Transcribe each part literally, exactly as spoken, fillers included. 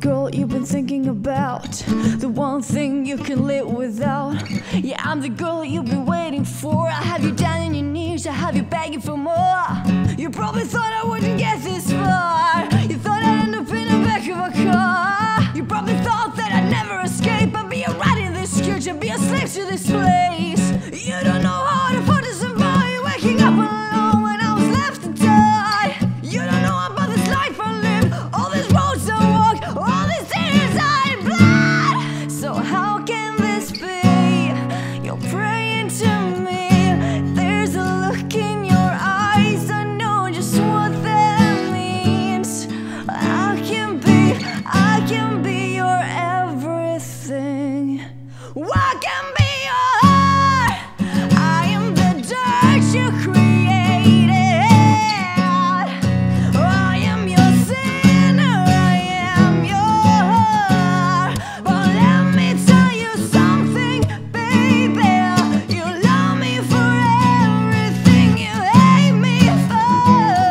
girl you've been thinking about, the one thing you can live without. Yeah, I'm the girl you've been waiting for. I have you down on your knees, I have you begging for more. You probably thought I wouldn't get this far. You thought I'd end up in the back of a car. You probably thought that I'd never escape. I'd be a rat in this cage and be a slave to this place. You don't know how to find somebody waking up alone. I can be your whore. I am the dirt you created. I am your sinner. I am your whore. But let me tell you something, baby. You love me for everything. You hate me for.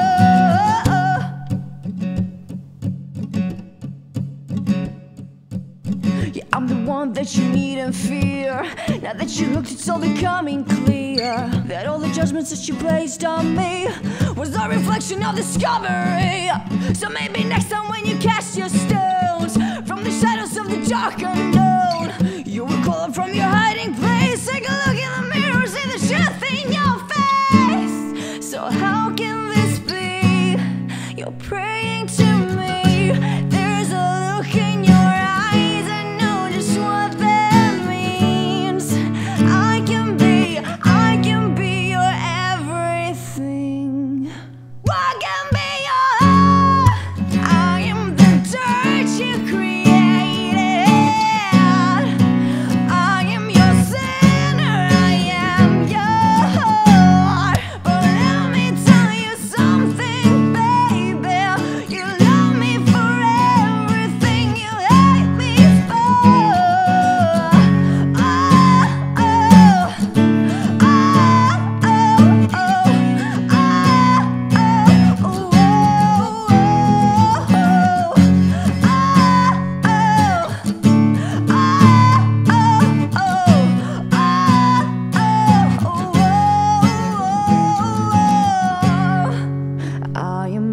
Yeah, I'm the one that you need and fear. Now that you looked, it's all becoming clear that all the judgments that you placed on me was a reflection of discovery. So maybe next time when you cast your stones from the shadows of the dark unknown, you will call up from your hiding place. Take a look in the mirror, see the truth in your face. So how can this be? You're praying to me. There's a look in your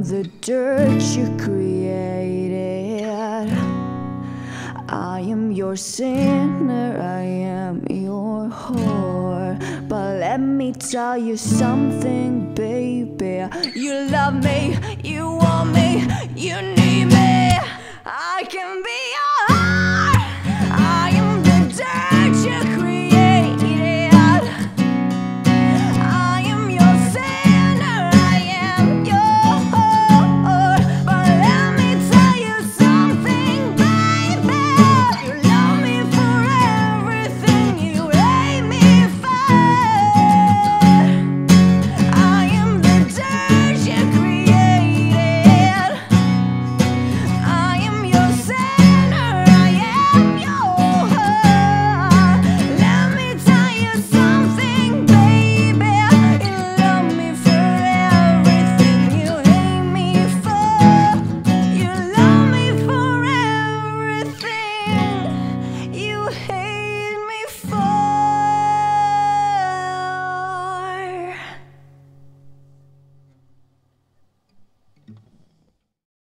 the dirt you created. I am your sinner, I am your whore. But let me tell you something, baby. You love me, you want me, you need me. I can be